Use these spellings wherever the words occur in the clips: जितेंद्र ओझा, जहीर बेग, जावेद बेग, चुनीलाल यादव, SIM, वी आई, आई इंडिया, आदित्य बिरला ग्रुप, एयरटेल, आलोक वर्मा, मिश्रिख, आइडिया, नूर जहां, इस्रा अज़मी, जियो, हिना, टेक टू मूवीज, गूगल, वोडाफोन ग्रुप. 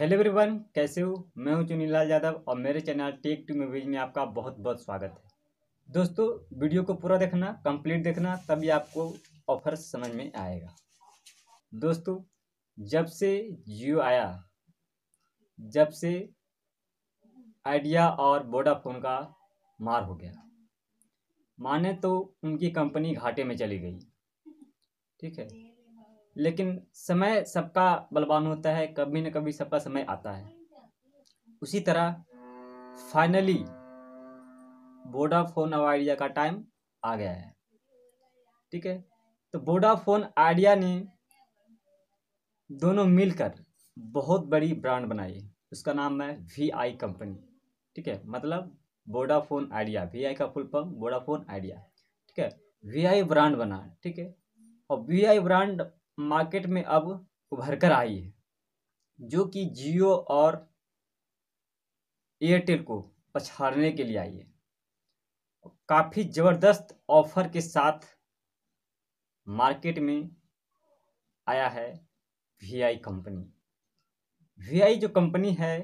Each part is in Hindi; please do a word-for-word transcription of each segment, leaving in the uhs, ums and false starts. हेलो एवरीवन, कैसे हो। मैं हूं चुनीलाल यादव और मेरे चैनल टेक टू मूवीज में आपका बहुत बहुत स्वागत है। दोस्तों, वीडियो को पूरा देखना, कंप्लीट देखना, तभी आपको ऑफर समझ में आएगा। दोस्तों, जब से जियो आया, जब से आइडिया और वोडाफोन का मार हो गया, माने तो उनकी कंपनी घाटे में चली गई, ठीक है। लेकिन समय सबका बलवान होता है, कभी न कभी सबका समय आता है। उसी तरह फाइनली वोडाफोन और आइडिया का टाइम आ गया है, ठीक है। तो वोडाफोन आइडिया ने दोनों मिलकर बहुत बड़ी ब्रांड बनाई, उसका नाम है वी आई कंपनी, ठीक है। मतलब वोडाफोन आइडिया, वी आई का फुल फॉर्म वोडाफोन आइडिया, ठीक है। वी आई ब्रांड बना, ठीक है। और वी आई ब्रांड मार्केट में अब उभर कर आई है, जो कि जियो और एयरटेल को पछाड़ने के लिए आई है। काफ़ी ज़बरदस्त ऑफर के साथ मार्केट में आया है वी आई company. वी आई जो कंपनी है,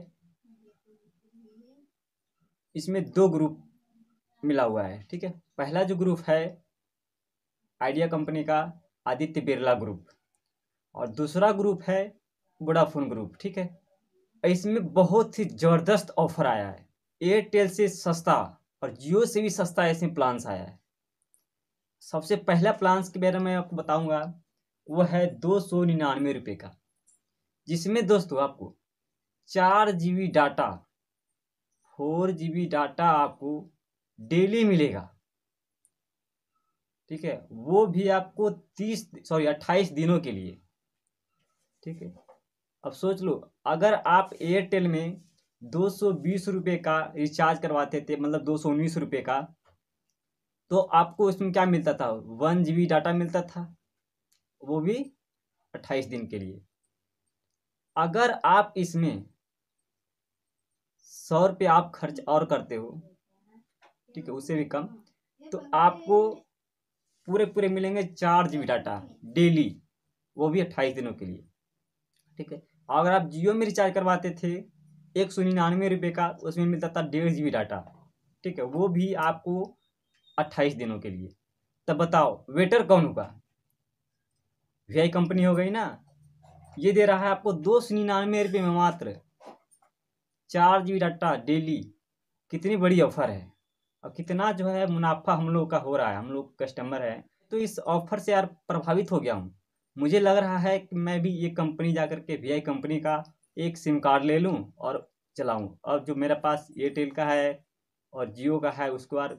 इसमें दो ग्रुप मिला हुआ है, ठीक है। पहला जो ग्रुप है आइडिया कंपनी का, आदित्य बिरला ग्रुप, और दूसरा ग्रुप है वोडाफोन ग्रुप, ठीक है। इसमें बहुत ही ज़बरदस्त ऑफर आया है। एयरटेल से सस्ता और जियो से भी सस्ता इसमें प्लान्स आया है। सबसे पहला प्लान्स के बारे में आपको बताऊंगा, वो है दो सौ निन्यानवे रुपये का, जिसमें दोस्तों आपको चार G B data four G B data आपको डेली मिलेगा, ठीक है। वो भी आपको तीस सॉरी अट्ठाईस दिनों के लिए, ठीक है। अब सोच लो, अगर आप एयरटेल में दो सौ बीस रुपये का रिचार्ज करवाते थे, मतलब दो सौ उन्नीस रुपये का, तो आपको इसमें क्या मिलता था, वन जी बी डाटा मिलता था, वो भी अट्ठाईस दिन के लिए। अगर आप इसमें सौ रुपये आप खर्च और करते हो, ठीक है, उससे भी कम, तो आपको पूरे पूरे मिलेंगे चार जी बी डाटा डेली, वो भी अट्ठाईस दिनों के लिए, ठीक है। अगर आप जियो में रिचार्ज करवाते थे एक सौ निन्यानवे रुपये का, उसमें मिलता था डेढ़ जी बी डाटा, ठीक है, वो भी आपको अट्ठाईस दिनों के लिए। तब बताओ वेटर कौन होगा, वी आई कंपनी हो गई ना। ये दे रहा है आपको दो सौ निन्यानवे रुपये में मात्र चार जी बी डाटा डेली। कितनी बड़ी ऑफर है और कितना जो है मुनाफा हम लोग का हो रहा है, हम लोग कस्टमर हैं। तो इस ऑफर से यार प्रभावित हो गया हूँ। मुझे लग रहा है कि मैं भी ये कंपनी जा कर के वी आई कंपनी का एक सिम कार्ड ले लूँ और चलाऊँ, और जो मेरे पास एयरटेल का है और जियो का है उसको यार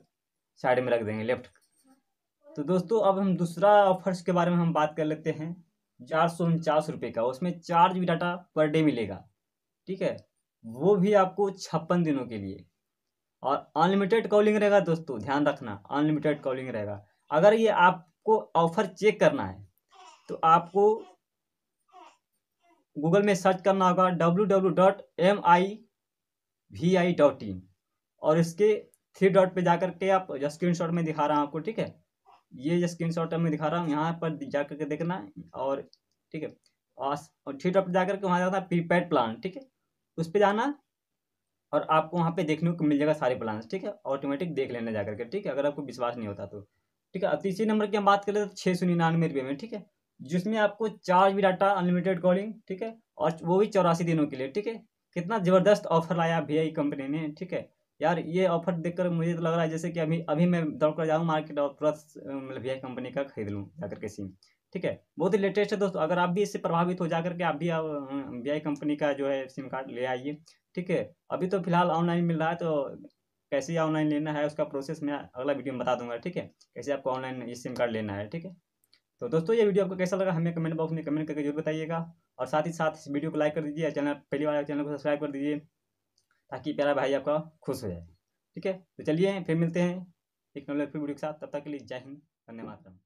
साइड में रख देंगे, लेफ्ट। तो दोस्तों, अब हम दूसरा ऑफर्स के बारे में हम बात कर लेते हैं। चार सौ उनचास रुपये का, उसमें चार G B data per day मिलेगा, ठीक है, वो भी आपको छप्पन दिनों के लिए, और अनलिमिटेड कॉलिंग रहेगा। दोस्तों ध्यान रखना, अनलिमिटेड कॉलिंग रहेगा। अगर ये आपको ऑफर चेक करना है तो आपको गूगल में सर्च करना होगा W W W dot M I वी आई dot in, और इसके थ्री डॉट पे जाकर के आप, स्क्रीनशॉट में दिखा रहा हूँ आपको, ठीक है, ये स्क्रीनशॉट में दिखा रहा हूँ, यहाँ पर जाकर के देखना, और ठीक है, और थ्री डॉट पर जाकर के वहाँ जाना प्रीपेड प्लान, ठीक है, उस पर जाना, और आपको वहाँ पे देखने को मिल जाएगा सारे प्लान्स, ठीक है। ऑटोमेटिक देख लेना जा करके, ठीक है, अगर आपको विश्वास नहीं होता तो, ठीक है। तीसरे नंबर की हम बात करें तो छः सौ निन्यानवे रुपये में, ठीक है, जिसमें आपको चार G B data, unlimited calling, ठीक है, और वो भी चौरासी दिनों के लिए, ठीक है। कितना ज़बरदस्त ऑफर लाया वी आई कंपनी ने, ठीक है। यार ये ऑफर देखकर मुझे तो लग रहा है जैसे कि अभी अभी मैं दौड़ कर जाऊँ मार्केट और प्लस मतलब वी आई कंपनी का खरीद लूँ जा करके सिम, ठीक है। बहुत ही लेटेस्ट है दोस्तों। अगर आप भी इससे प्रभावित हो जा करके आप भी वी आई कंपनी का जो है सिम कार्ड ले आइए, ठीक है। अभी तो फिलहाल ऑनलाइन मिल रहा है, तो कैसे ऑनलाइन लेना है उसका प्रोसेस मैं अगला वीडियो में बता दूंगा, ठीक है, कैसे आपको ऑनलाइन ये सिम कार्ड लेना है, ठीक है। तो दोस्तों, ये वीडियो आपको कैसा लगा हमें कमेंट बॉक्स में कमेंट करके जरूर बताइएगा, और साथ ही साथ इस वीडियो को लाइक कर दीजिए, चैनल पहली बार चैनल को सब्सक्राइब कर दीजिए, ताकि प्यारा भाई आपका खुश हो जाए, ठीक है। तो चलिए फिर मिलते हैं एक नए वीडियो के साथ, तब तक के लिए जय हिंद, धन्यवाद।